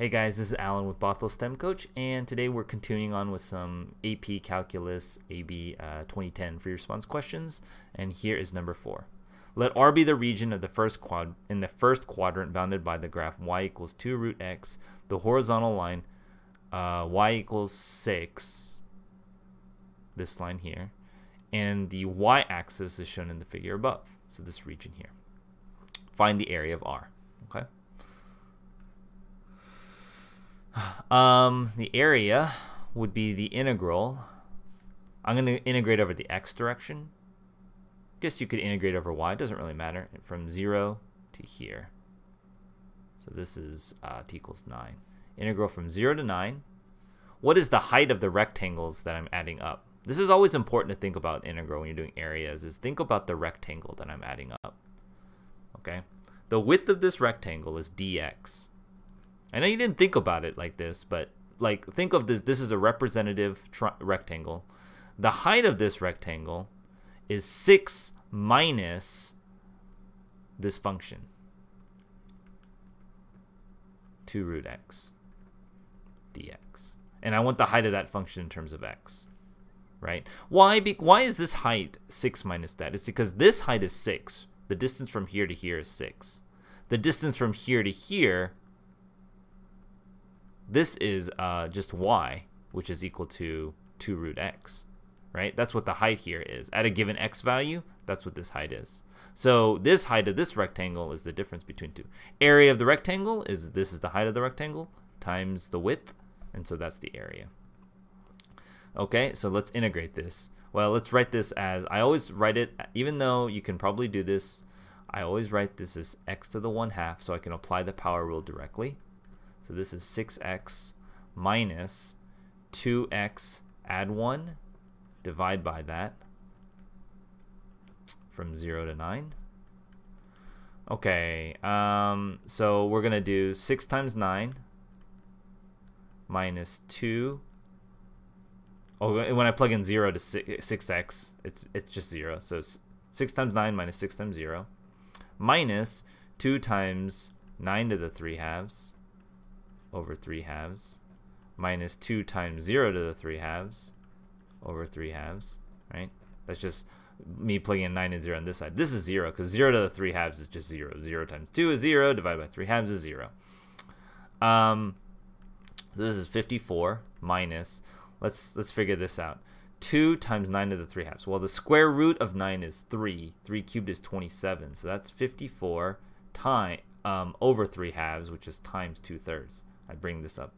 Hey guys, this is Alan with Bothell STEM Coach, and today we're continuing on with some AP Calculus AB 2010 free response questions, and here is number 4. Let R be the region of the first quadrant bounded by the graph y equals 2 root x, the horizontal line y equals 6, this line here, and the y-axis is shown in the figure above, so this region here. Find the area of R, okay? The area would be the integral. I'm going to integrate over the x direction. Guess you could integrate over y, it doesn't really matter, from 0 to here. So this is t equals 9. Integral from 0 to 9. What is the height of the rectangles that I'm adding up? This is always important to think about integral when you're doing areas, is think about the rectangle that I'm adding up. Okay? The width of this rectangle is dx. I know you didn't think about it like this, but like think of this. This is a representative rectangle. The height of this rectangle is 6 minus this function, 2 root x dx. And I want the height of that function in terms of x, right? Why is this height 6 minus that? It's because this height is 6. The distance from here to here is 6. The distance from here to here, this is just y, which is equal to 2 root x, right? That's what the height here is. At a given x value, that's what this height is. So this height of this rectangle is the difference between two. Area of the rectangle is, this is the height of the rectangle times the width, and so that's the area. Okay, so let's integrate this. Well, let's write this as, I always write it, even though you can probably do this, I always write this as x to the 1/2, so I can apply the power rule directly. So this is 6x minus 2x add 1, divide by that from 0 to 9. Okay, so we're going to do 6 times 9 minus 2. Oh, when I plug in 0 to 6x, it's just 0. So 6 times 9 minus 6 times 0 minus 2 times 9 to the 3/2 over 3/2 minus 2 times 0 to the 3/2 over 3/2, right? That's just me plugging in 9 and 0 on this side. This is 0 because 0 to the 3/2 is just 0. 0 times 2 is 0, divided by 3/2 is 0. So this is 54 minus, let's figure this out, 2 times 9 to the 3/2. Well, the square root of 9 is 3. 3 cubed is 27, so that's 54 over 3/2, which is times 2/3. I bring this up.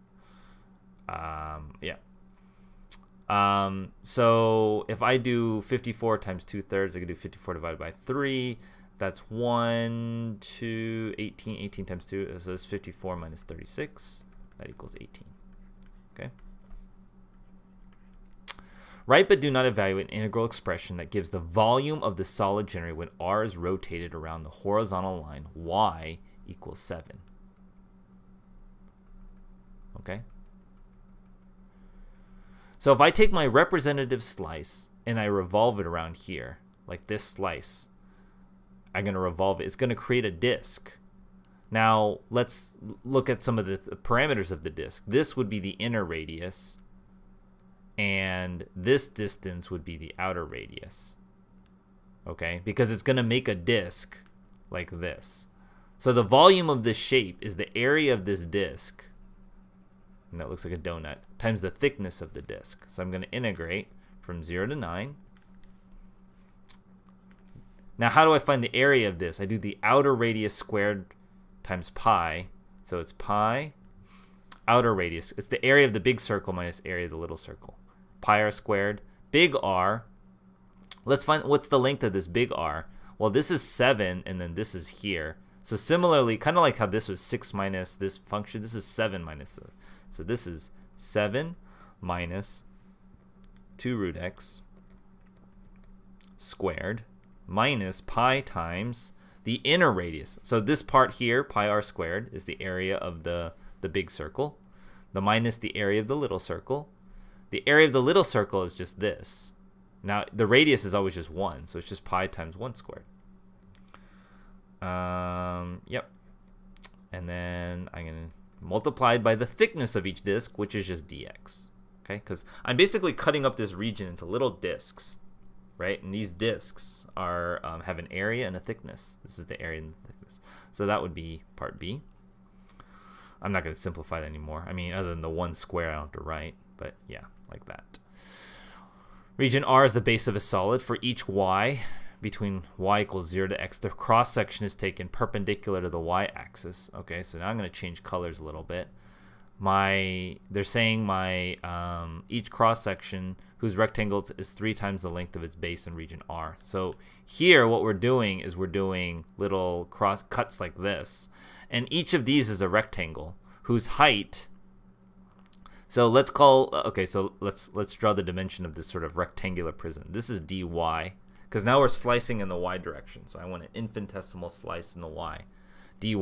So if I do 54 times 2/3, I could do 54 divided by 3. That's 1, 2, 18, 18 times 2. So it's 54 minus 36. That equals 18. Okay. Write but do not evaluate an integral expression that gives the volume of the solid generated when r is rotated around the horizontal line y equals 7. Okay. So if I take my representative slice and I revolve it around here, like this slice, I'm going to revolve it. It's going to create a disk. Now let's look at some of the parameters of the disk. This would be the inner radius, and this distance would be the outer radius. Okay, because it's going to make a disk like this. So the volume of this shape is the area of this disk, and that looks like a donut, times the thickness of the disk. So I'm going to integrate from 0 to 9. Now how do I find the area of this? I do the outer radius squared times pi. So it's pi, outer radius. It's the area of the big circle minus area of the little circle. Pi r squared, big R. Let's find what's the length of this big R. Well, this is 7, and then this is here. So similarly, kind of like how this was 6 minus this function, this is 7 minus this. So this is 7 minus 2 root x squared minus pi times the inner radius. So this part here, pi r squared, is the area of the big circle, the minus the area of the little circle. The area of the little circle is just this. Now, the radius is always just 1, so it's just pi times 1 squared. And then I'm going to multiplied by the thickness of each disk, which is just dx. Okay, because I'm basically cutting up this region into little disks, right? And these disks are have an area and a thickness. This is the area and the thickness. So that would be part B. I'm not going to simplify that anymore. I mean, other than the one square I don't have to write, but yeah, like that. Region R is the base of a solid. For each y between y equals 0 to x, the cross section is taken perpendicular to the y-axis. Okay, so now I'm going to change colors a little bit. They're saying my each cross section whose rectangle is 3 times the length of its base in region R. So here what we're doing is we're doing little cross cuts like this, and each of these is a rectangle whose height. So let's call let's draw the dimension of this sort of rectangular prism. This is dy, because now we're slicing in the y direction. So I want an infinitesimal slice in the y, dy.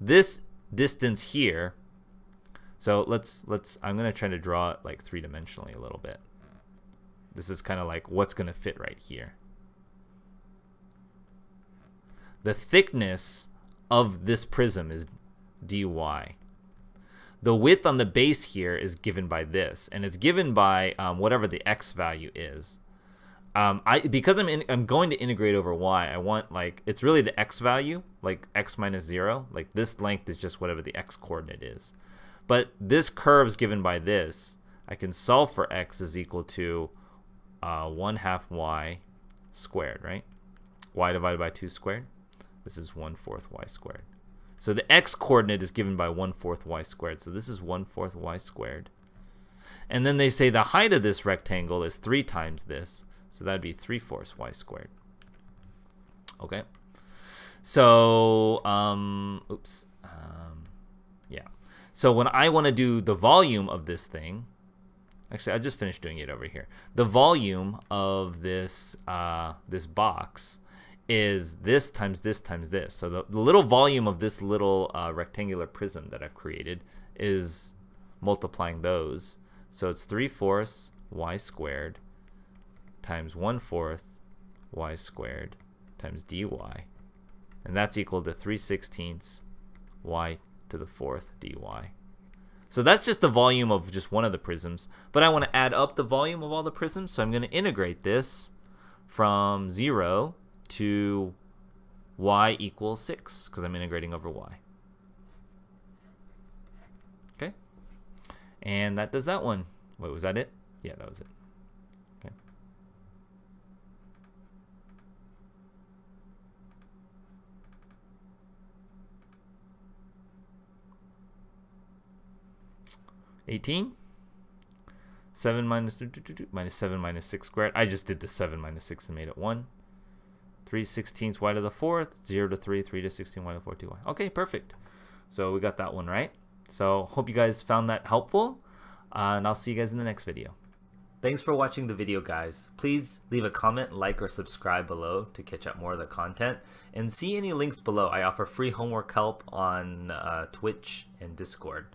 This distance here. So I'm gonna try to draw it like 3-dimensionally a little bit. This is kind of like what's gonna fit right here. The thickness of this prism is dy. The width on the base here is given by this, and it's given by whatever the x value is. Because I'm going to integrate over y, I want like it's really the x value, like x - 0. Like this length is just whatever the x coordinate is. But this curve's given by this. I can solve for x is equal to 1/2 y squared, right? Y divided by 2 squared. This is 1/4 y squared. So the x coordinate is given by 1/4 y squared. So this is 1/4 y squared. And then they say the height of this rectangle is 3 times this. So that'd be 3/4 y squared. Okay. So, So when I want to do the volume of this thing, actually I just finished doing it over here. The volume of this this box is this times this times this. So the little volume of this little rectangular prism that I've created is multiplying those. So it's 3/4 y squared times 1/4 y squared times dy, and that's equal to 3/16 y to the 4th dy. So that's just the volume of just one of the prisms, but I want to add up the volume of all the prisms, so I'm going to integrate this from 0 to y equals 6, because I'm integrating over y. Okay, and that does that one. Wait, was that it? Yeah, that was it. Okay. -7 minus 6 squared. I just did the 7 minus 6 and made it 1. 3/16 y to the 4th, 0 to 3, 3 to 16 y to the 4th, 2y. Okay, perfect. So we got that one right. So hope you guys found that helpful, and I'll see you guys in the next video. Thanks for watching the video, guys. Please leave a comment, like, or subscribe below to catch up more of the content. And see any links below. I offer free homework help on Twitch and Discord.